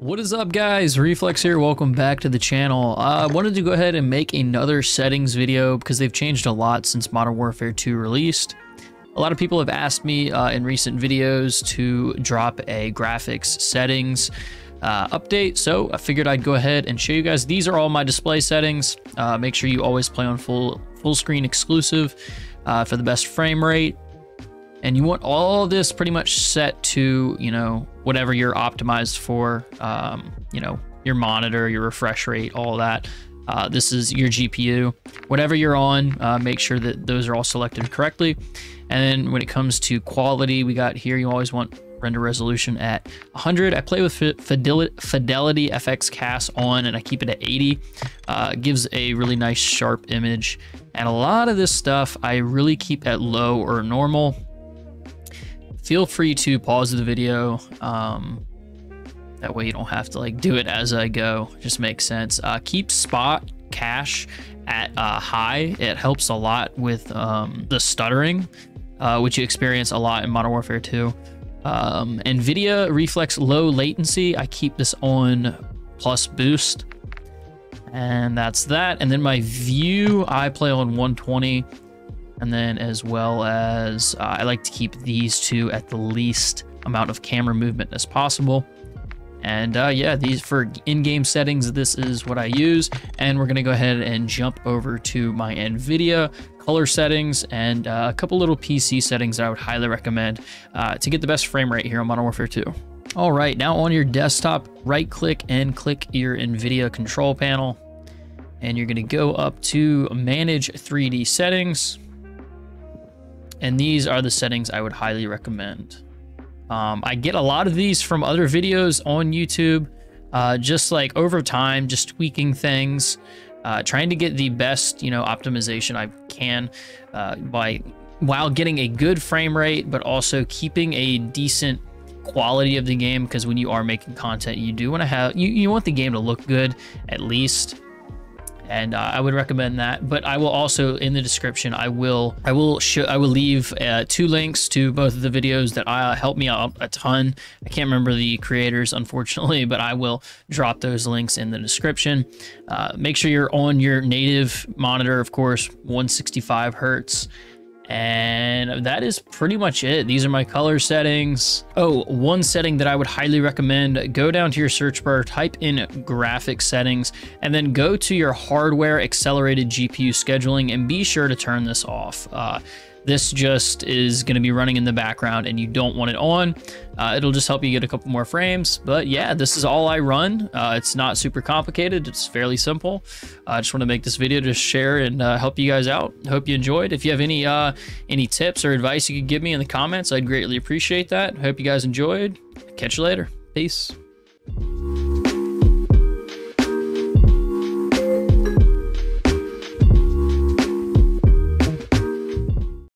What is up, guys? Reflex here. Welcome back to the channel. I wanted to go ahead and make another settings video because they've changed a lot since Modern Warfare 2 released. A lot of people have asked me in recent videos to drop a graphics settings update, so I figured I'd go ahead and show you guys. These are all my display settings. Make sure you always play on full screen exclusive for the best frame rate. And you want all this pretty much set to, you know, whatever you're optimized for, you know, your monitor, your refresh rate, all that. This is your GPU. Whatever you're on, make sure that those are all selected correctly. And then when it comes to quality, we got here, you always want render resolution at 100. I play with FidelityFX CAS on, and I keep it at 80. It gives a really nice sharp image. And a lot of this stuff I really keep at low or normal. Feel free to pause the video. That way you don't have to like do it as I go. It just makes sense. Keep spot cache at high. It helps a lot with the stuttering, which you experience a lot in Modern Warfare 2. NVIDIA Reflex Low Latency. I keep this on plus boost. And that's that. And then my view, I play on 120. And then as well as I like to keep these two at the least amount of camera movement as possible. And yeah, these for in-game settings, this is what I use. And we're gonna go ahead and jump over to my NVIDIA color settings and a couple little PC settings that I would highly recommend to get the best frame rate here on Modern Warfare 2. All right, now on your desktop, right-click and click your NVIDIA control panel. And you're gonna go up to Manage 3D Settings. And these are the settings I would highly recommend. I get a lot of these from other videos on YouTube, just like over time, just tweaking things, trying to get the best, you know, optimization I can while getting a good frame rate, but also keeping a decent quality of the game. Because when you are making content, you do want to have, you want the game to look good at least. And I would recommend that, but I will also in the description I will leave two links to both of the videos that helped me out a ton. I can't remember the creators, unfortunately, but I will drop those links in the description. Make sure you're on your native monitor, of course, 165 Hertz. And that is pretty much it. These are my color settings. Oh, one setting that I would highly recommend, go down to your search bar, type in graphics settings, and then go to your hardware accelerated GPU scheduling and be sure to turn this off. This just is gonna be running in the background and you don't want it on. It'll just help you get a couple more frames. But yeah, this is all I run. It's not super complicated, it's fairly simple. I just wanna make this video to share and help you guys out. Hope you enjoyed. If you have any tips or advice you could give me in the comments, I'd greatly appreciate that. Hope you guys enjoyed. Catch you later, peace.